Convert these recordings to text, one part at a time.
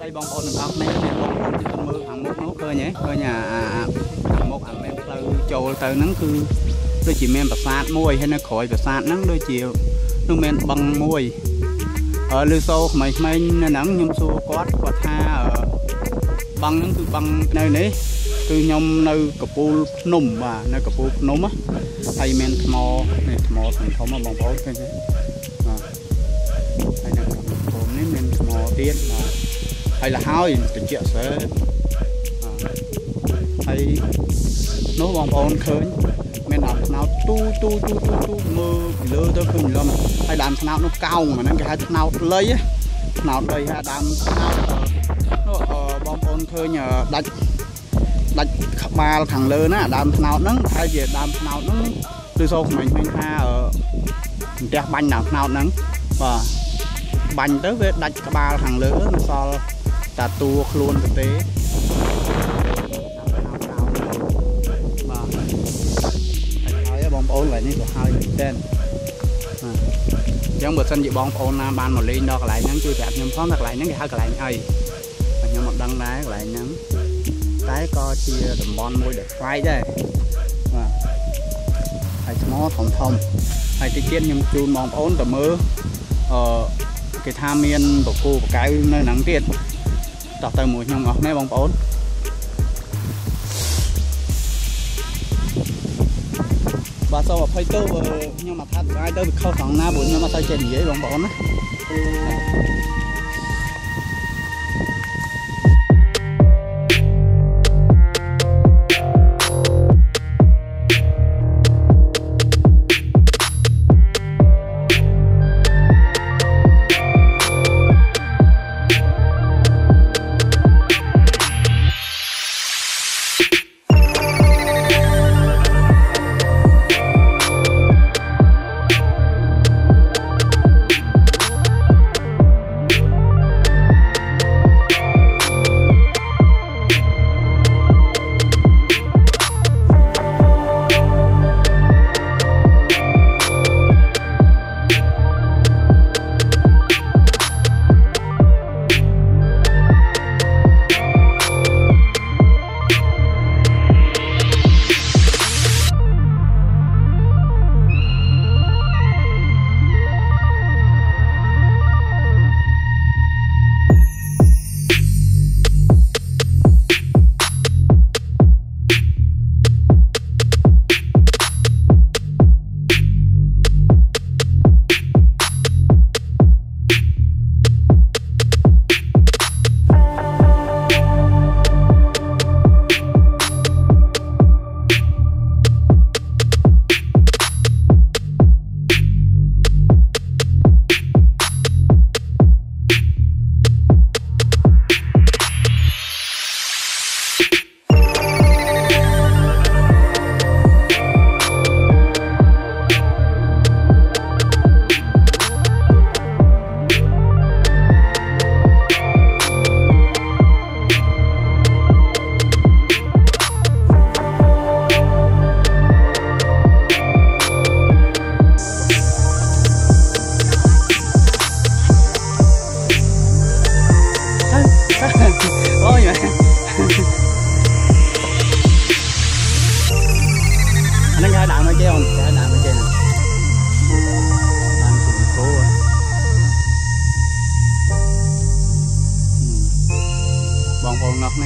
đây bông bông nằm đây bông mưa hàng mốt nấu cơ nhé cơ nhà hàng mốt hàng men từ châu từ nắng cứ đôi chỉ men bạc sạt môi hay nó khỏi bạc sạt nắng đôi chiều nó men bằng môi ở lư sâu mày mày nắng nhung sâu quát quạt tha ở băng nắng cứ băng nơi đấy cứ nhom nơi cặp bùn nôm và nơi cặp bùn nôm á hay men mò này mò thành tháo mà bông bông thế này hay là bông này men mò tiên hay là hao thì tình chuyện sẽ hay nó bông bông khơi men làm thằng nào tu mưa lơ tới cùng lắm hay làm thằng nào nó cao mà nó cái thằng nào lấy thằng nào đây ha đam nó bông bông khơi nhờ đặt đặt ba thằng lơ nó đam thằng nào nó hay về đam thằng nào nó từ sau mình ha ở đẹp banh nào thằng nào nắng và bành tới với đặt ba thằng lơ nó so ta tua luôn thực tế bóng lại những hai lên trên giống bữa xanh chị bóng ôn ban một ly đo lại nắng chưa đẹp nhưng phóng đặt lại những cái hai cái lại ấy và nhưng mà đăng đá lại nắng cái co chia tầm bon môi được phai đây và hay nó thông thông hay cái kiên nhưng chun bóng ôn tầm mơ ở cái tham miên của cô của cái nơi nắng tiệt tập từ mùi nhung ngọc mấy bóng ôn và sau mà phơi tơ nhưng mà thắt ai tơ bị khâu thẳng na bún nhưng mà sao chèn dễ bỏng bỏng á.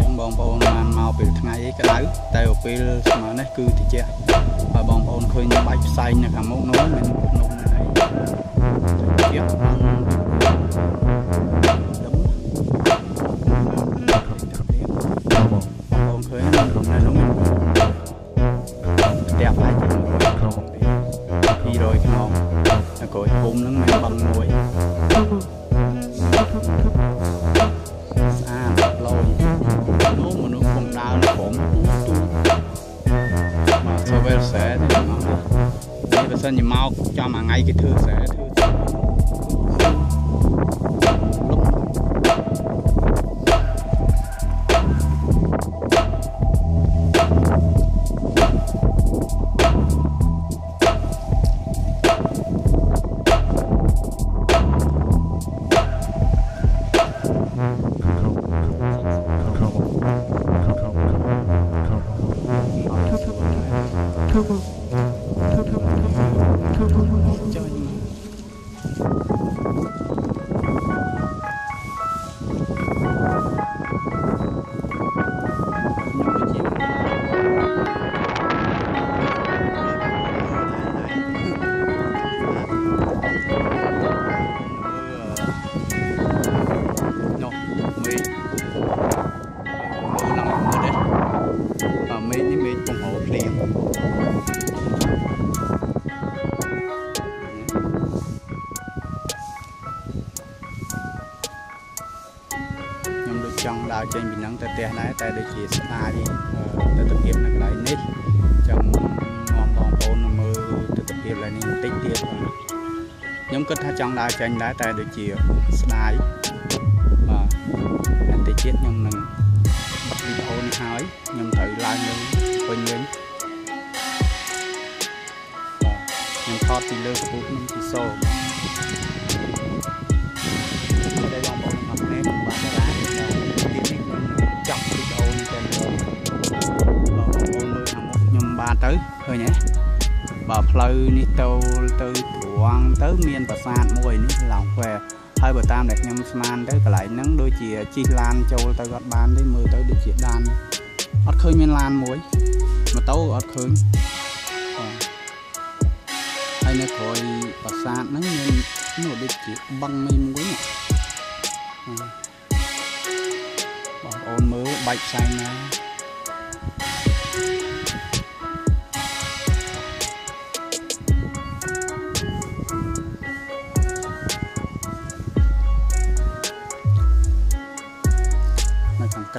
trong bong bóng màu biển ngày cái đáy tàu phi mà nó cứ thì che và bong bóng khơi bạch xanh là mẫu nói mình nông này bong khơi này nó đẹp lại đi rồi không cội bùn nó mềm bằng mồi xa lôi nấu mà nó không đau nó khổm tu mà sau về sẽ thì nó đi vệ sinh thì mau cho mà ngay cái thư sẽ trên mình đang tê tê này tại đây chỉ spa đi tự thực hiện là cái nít trong ngon bong bóng mơ tự thực hiện là nên tích tiền nhóm kết hai trong đá tranh đá tại đây chỉ spa và anh tê chết nhưng mình bắt đi ôn hói nhưng thử lại mình quên đến nhưng thoát thì lơ của mình thì sâu đây bong bóng mặt nét và tới thôi nhé. bà phơi ní tàu từ quăng tới miền bắc san mùi ní lòng về hơi bờ tam đẹp nhâm man tới lại nắng đôi chìa chi lan châu tới gót ban tới mưa tới được chìa đan ọt khơi miền lan muối mà tàu ọt khơi hay nó khỏi bắc san nắng miền nó được chìa băng mây muối bỏ ôn mưa bạch xanh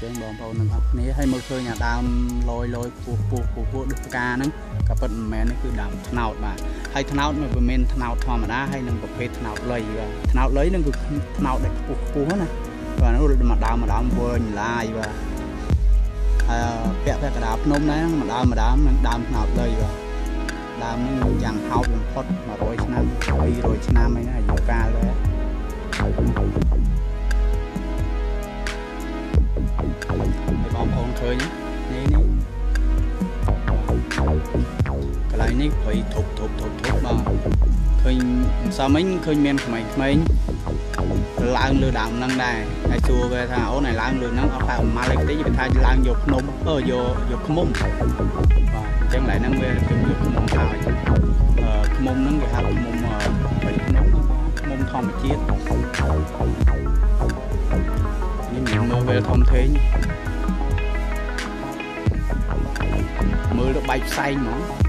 chân bọn bầu nằm học này hay mơ khơi nhà đàm lôi của được ca nữa các phần mềm này cứ đàm tháo mà hay tháo mà vừa men tháo thò mà đã hay nằm cặp phê tháo lấy nằm cứ tháo để cua này và nó mà đàm vừa nhìn lại và vẽ cái đạp nôm đấy mà đàm tháo lấy và đàm nó chẳng tháo được phốt mà rồi năm ấy là nhiều ca rồi để bóng ôn khơi nhé này cái này này phải thục mà khơi sao mình khơi men của mình lang lừa đảo năng này ai xua về thằng ố này lang lừa năng ở mà lấy cái gì về thay lang vô nôm ở vô khmung chẳng lại năng về vô khmung thải khmung năng cái hạt khmung phải nấu khmung thòng chiết mưa về thông thế mưa nó bay xanh nó